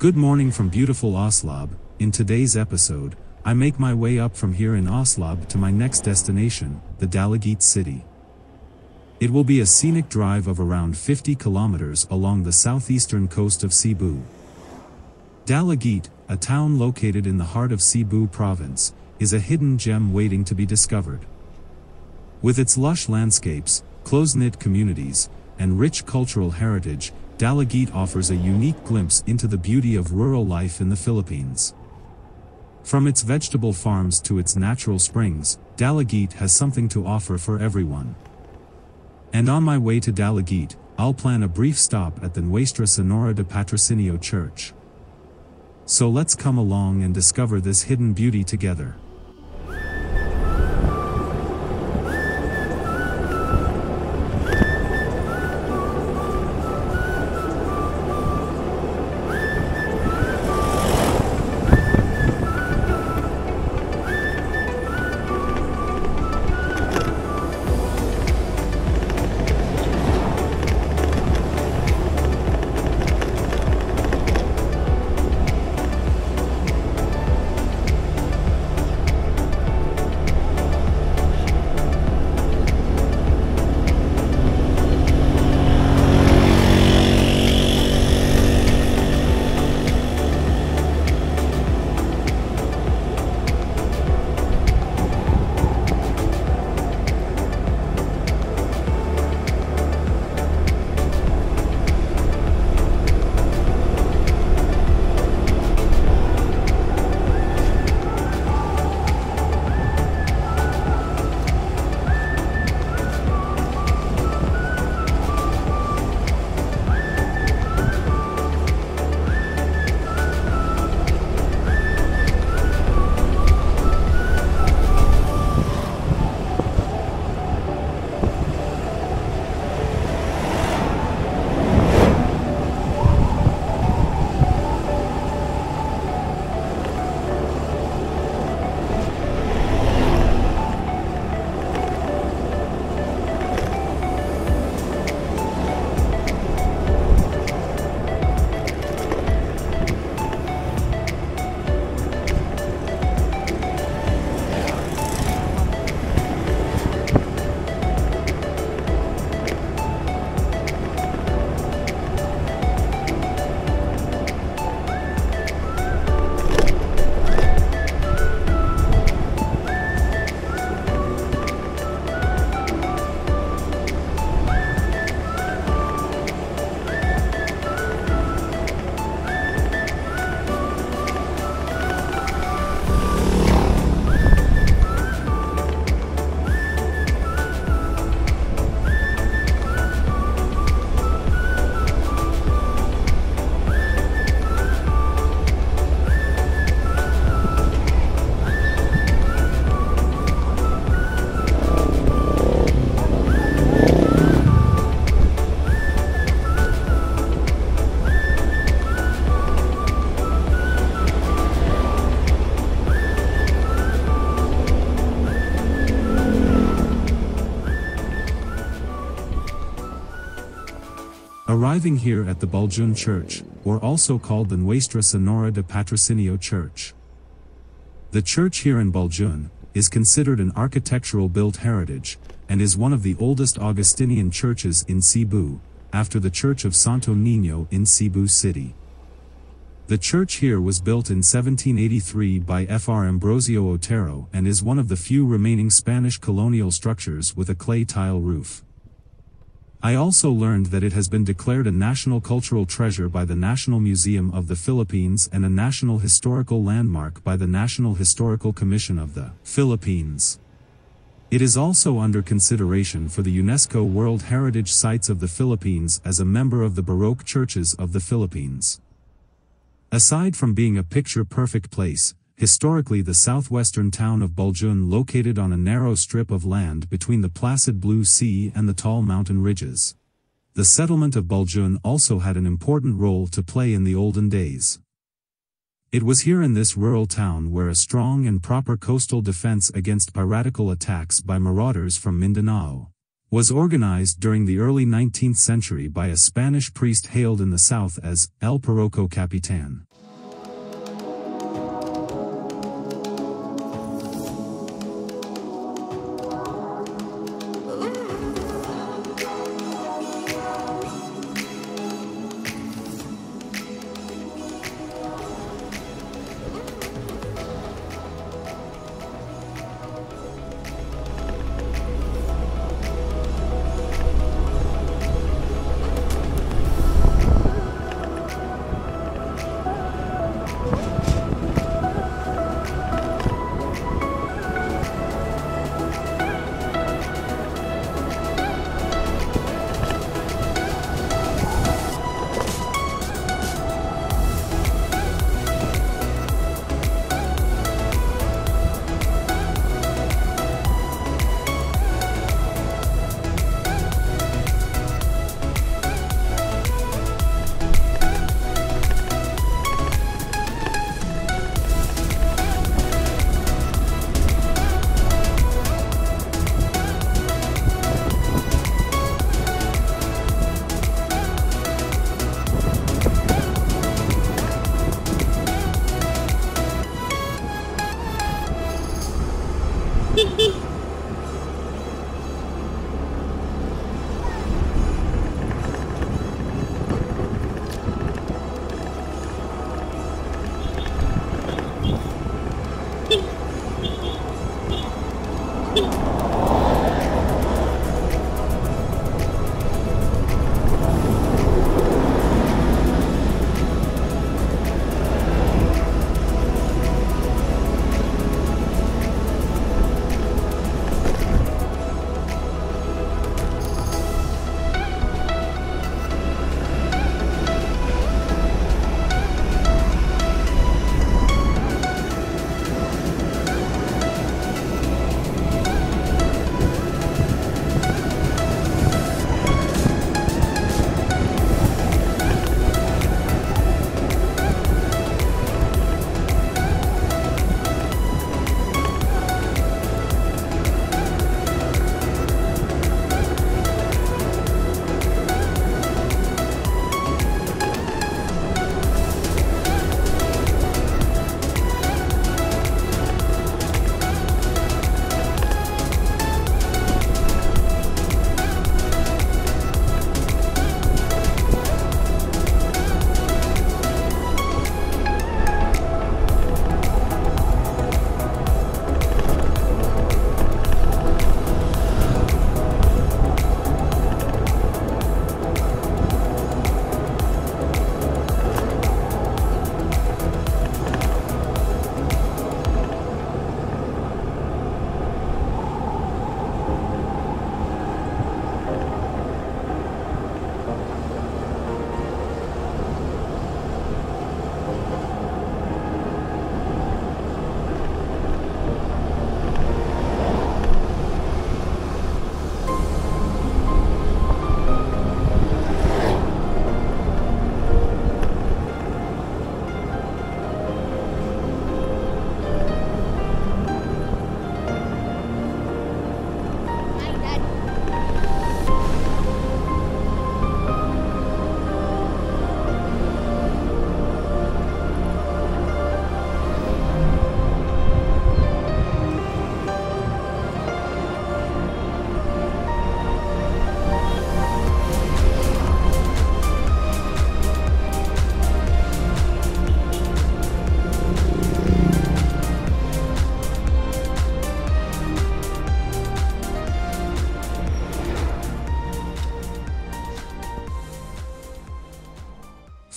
Good morning from beautiful Oslob. In today's episode, I make my way up from here in Oslob to my next destination, the Dalaguete city. It will be a scenic drive of around 50 kilometers along the southeastern coast of Cebu. Dalaguete, a town located in the heart of Cebu province, is a hidden gem waiting to be discovered. With its lush landscapes, close-knit communities, and rich cultural heritage, Dalaguete offers a unique glimpse into the beauty of rural life in the Philippines. From its vegetable farms to its natural springs, Dalaguete has something to offer for everyone. And on my way to Dalaguete, I'll plan a brief stop at the Nuestra Señora de Patrocinio Church. So let's come along and discover this hidden beauty together. Arriving here at the Boljoon Church, or also called the Nuestra Señora de Patrocinio Church. The church here in Boljoon is considered an architectural built heritage, and is one of the oldest Augustinian churches in Cebu, after the Church of Santo Niño in Cebu City. The church here was built in 1783 by Fr. Ambrosio Otero and is one of the few remaining Spanish colonial structures with a clay tile roof. I also learned that it has been declared a national cultural treasure by the National Museum of the Philippines and a national historical landmark by the National Historical Commission of the Philippines. It is also under consideration for the UNESCO World Heritage Sites of the Philippines as a member of the Baroque Churches of the Philippines. Aside from being a picture-perfect place, historically the southwestern town of Boljoon, located on a narrow strip of land between the placid blue sea and the tall mountain ridges. The settlement of Boljoon also had an important role to play in the olden days. It was here in this rural town where a strong and proper coastal defense against piratical attacks by marauders from Mindanao was organized during the early 19th century by a Spanish priest hailed in the south as El Paroco Capitan.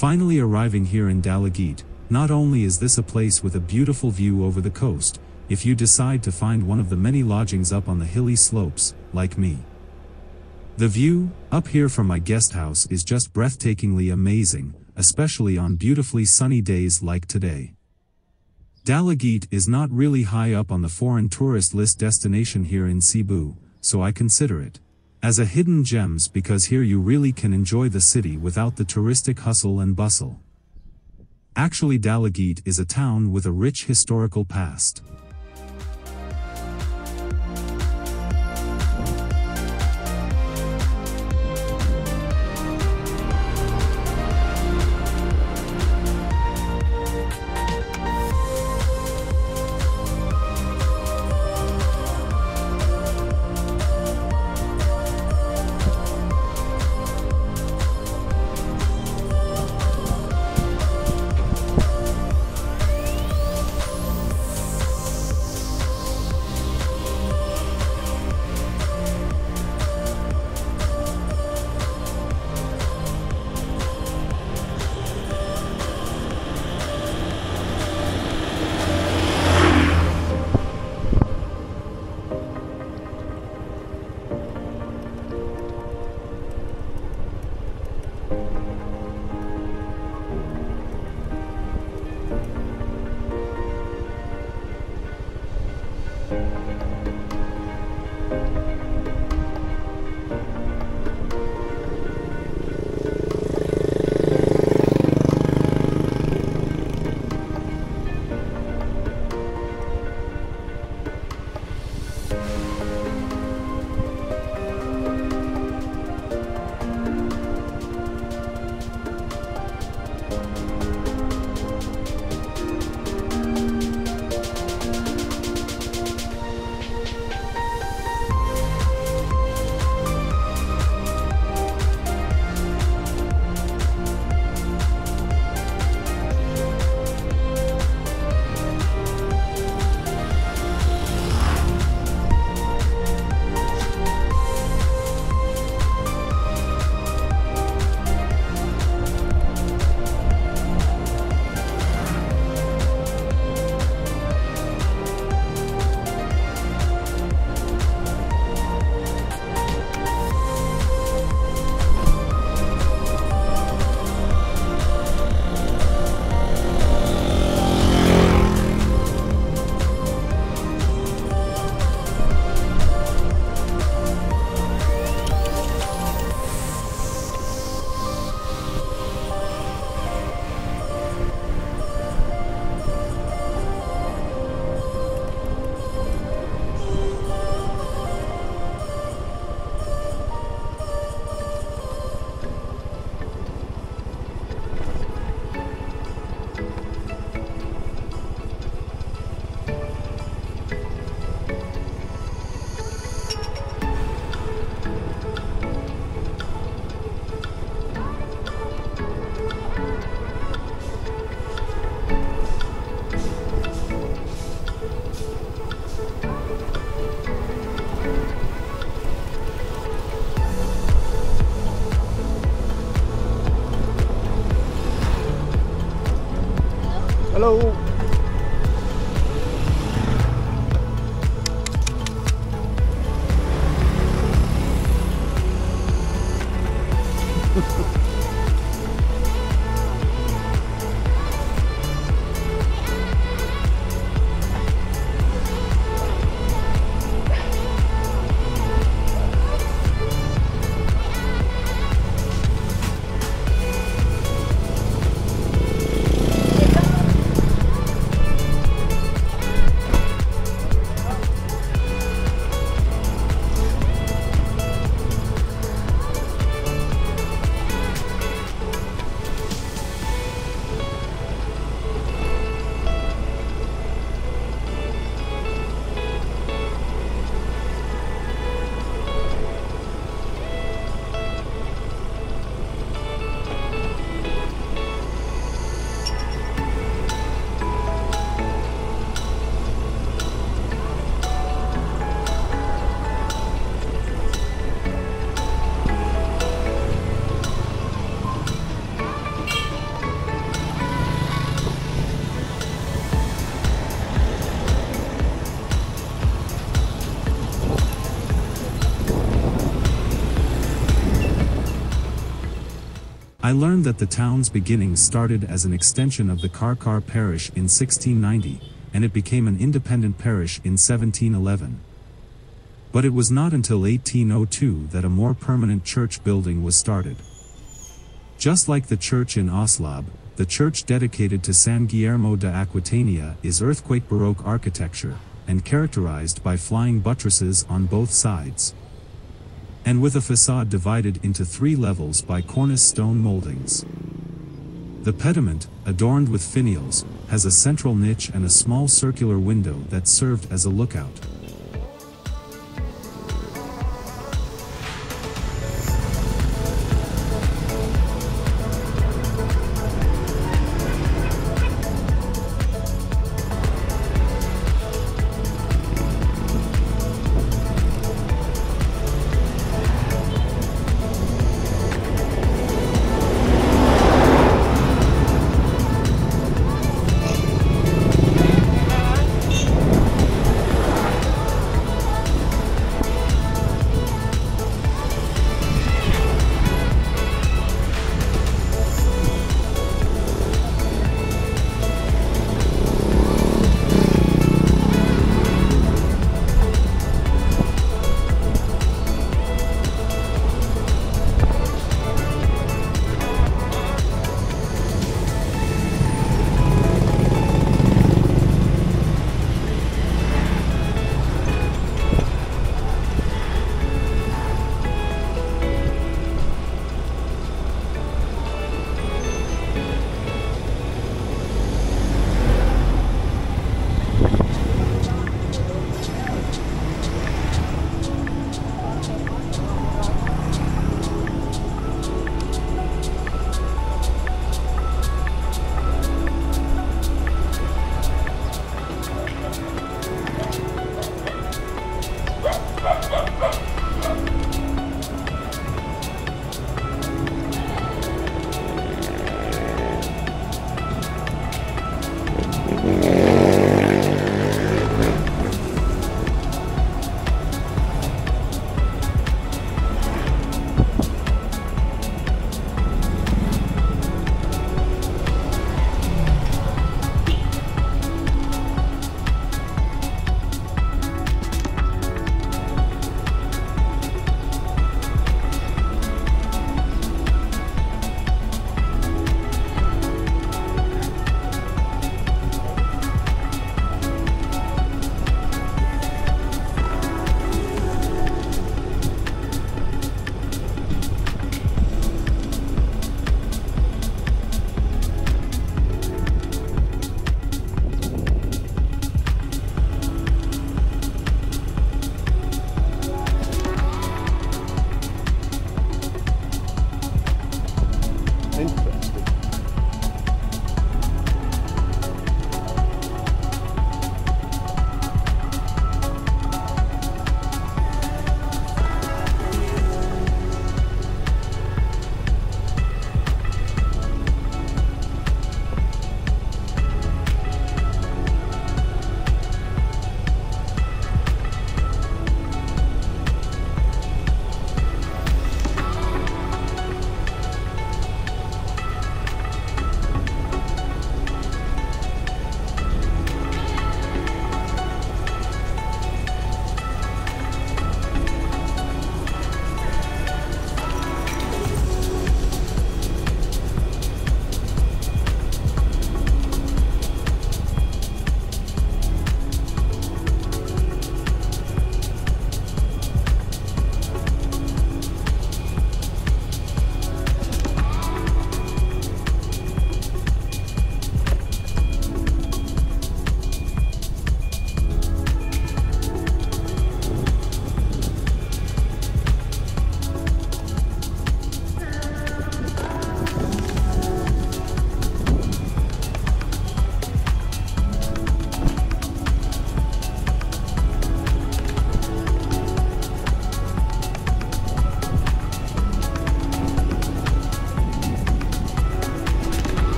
Finally arriving here in Dalaguete, not only is this a place with a beautiful view over the coast, if you decide to find one of the many lodgings up on the hilly slopes, like me. The view, up here from my guest house is just breathtakingly amazing, especially on beautifully sunny days like today. Dalaguete is not really high up on the foreign tourist list destination here in Cebu, so I consider it as a hidden gem because here you really can enjoy the city without the touristic hustle and bustle. Actually, Dalaguete is a town with a rich historical past. Hello. I learned that the town's beginnings started as an extension of the Carcar parish in 1690, and it became an independent parish in 1711. But it was not until 1802 that a more permanent church building was started. Just like the church in Oslob, the church dedicated to San Guillermo de Aquitania is earthquake Baroque architecture, and characterized by flying buttresses on both sides, and with a facade divided into three levels by cornice stone moldings. The pediment, adorned with finials, has a central niche and a small circular window that served as a lookout.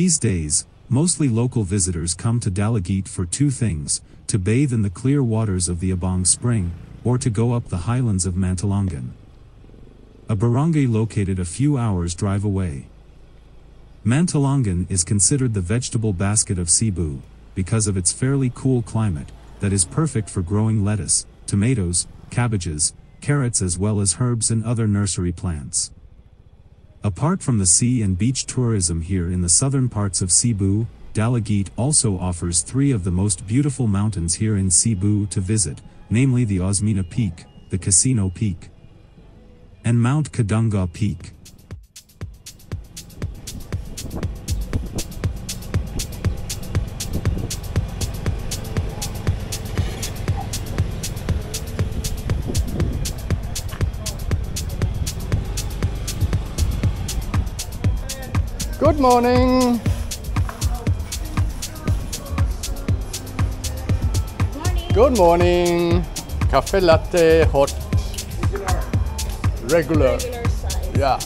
These days, mostly local visitors come to Dalaguete for two things: to bathe in the clear waters of the Abong Spring, or to go up the highlands of Mantalongan, a barangay located a few hours' drive away. Mantalongan is considered the vegetable basket of Cebu, because of its fairly cool climate, that is perfect for growing lettuce, tomatoes, cabbages, carrots, as well as herbs and other nursery plants. Apart from the sea and beach tourism here in the southern parts of Cebu, Dalaguete also offers three of the most beautiful mountains here in Cebu to visit, namely the Osmina Peak, the Casino Peak, and Mount Kadunga Peak. Good morning. Morning. Good morning. Cafe latte, hot. Regular. Regular size. Yeah.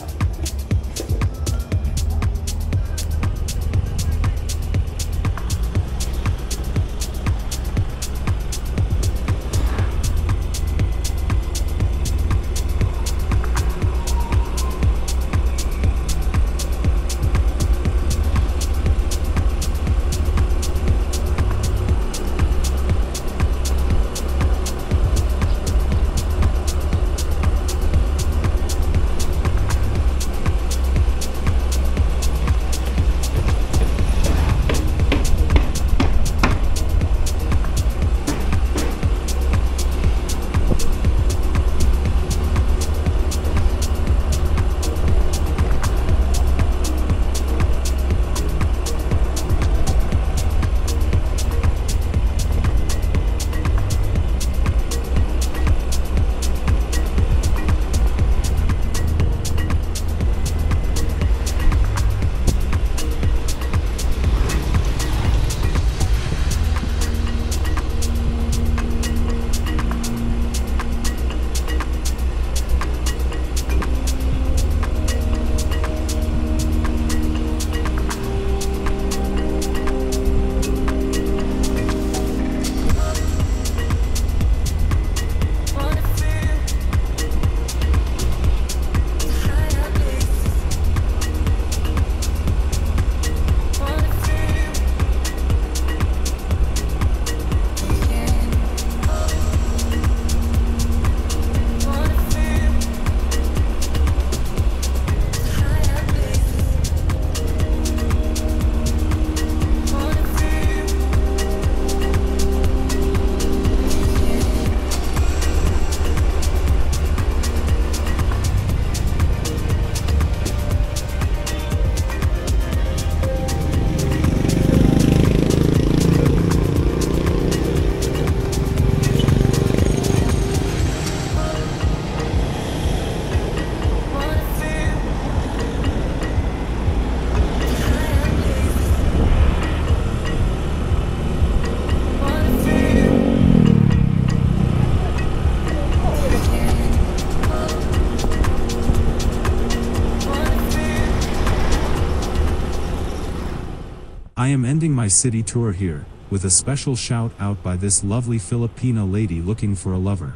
I am ending my city tour here, with a special shout out by this lovely Filipina lady looking for a lover.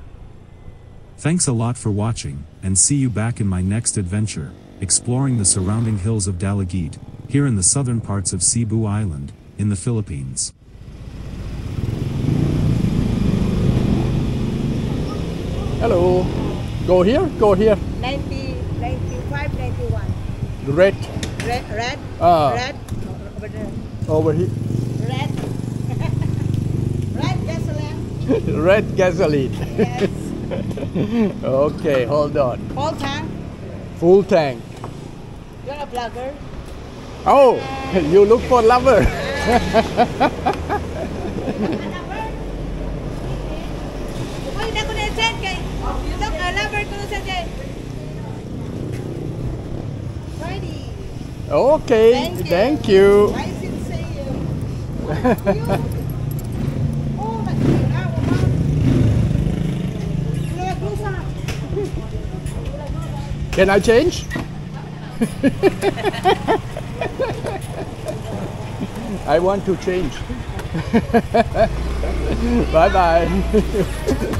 Thanks a lot for watching, and see you back in my next adventure, exploring the surrounding hills of Dalaguete, here in the southern parts of Cebu Island, in the Philippines. Hello. Go here? Go here. 90, 95, 91. Red. Red? Red. Over there. Over here. Red. Red gasoline. Red gasoline. Yes. Okay, hold on. Full tank. Full tank. You're a blogger. Oh, you look for lover. Okay, thank you. I didn't say you. Can I change? I want to change. Bye-bye.